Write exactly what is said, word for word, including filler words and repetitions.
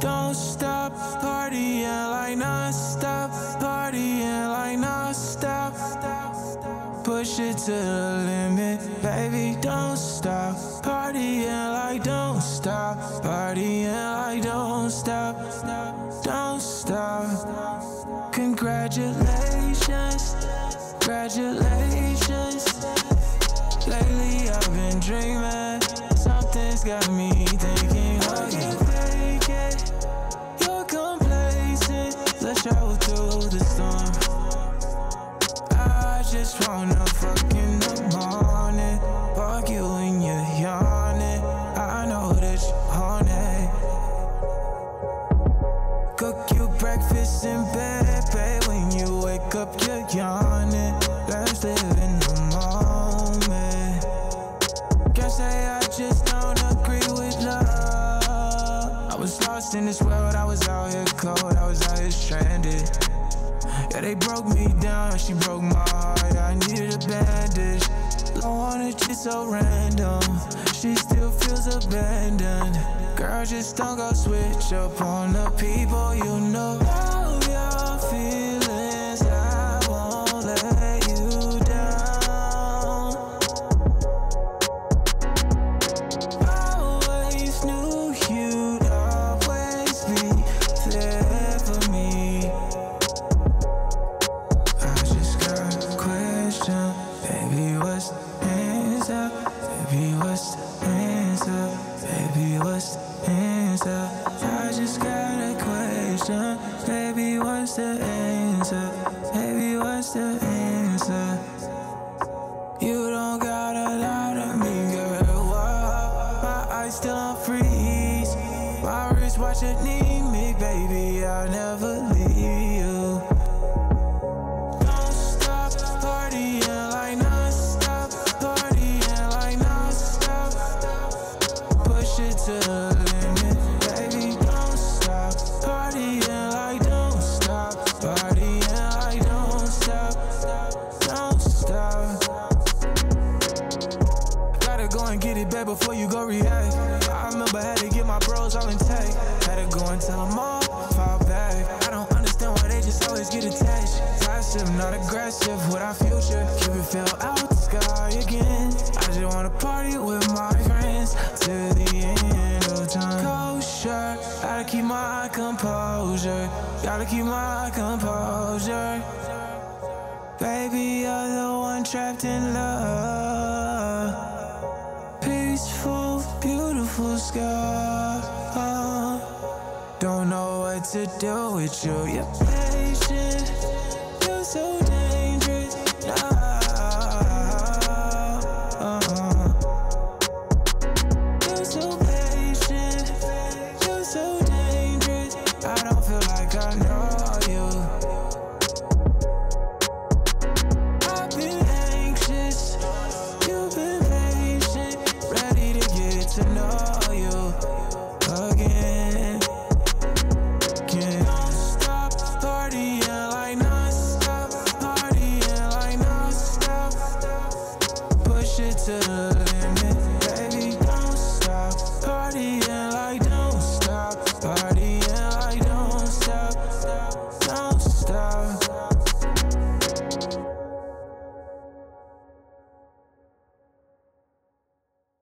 Don't stop partying like non-stop, partying like non-stop. Push it to the limit, baby, don't stop partying like don't stop, partying like don't stop, don't stop. Congratulations, congratulations. Lately I've been dreaming, something's got me thinking I can fake it. You're complacent, let's travel through the storm. I just wanna fuck in the morning, fuck you when you're yawning. I know that you're horny. Cook you breakfast in bed, babe. When you wake up, you're yawning. Let's live in the morning. In this world, I was out here cold, I was out here stranded. Yeah, they broke me down, she broke my heart, I needed a bandage. Don't wanna just so random, she still feels abandoned. Girl, just don't go switch up on the people you know. All your feelings, I won't let you down. I always knew you'd before you go react. I remember how to get my bros all intact. Had to go and tell them all, fall back. I don't understand why they just always get attached. Passive, not aggressive, with our future. Cupid fell out the sky again. I just wanna party with my friends till the end of time. Kosher, gotta keep my composure. Gotta keep my composure. Baby, you're the one trapped in love. Peaceful, beautiful sky. Don't know what to do with you. You're patient, you're so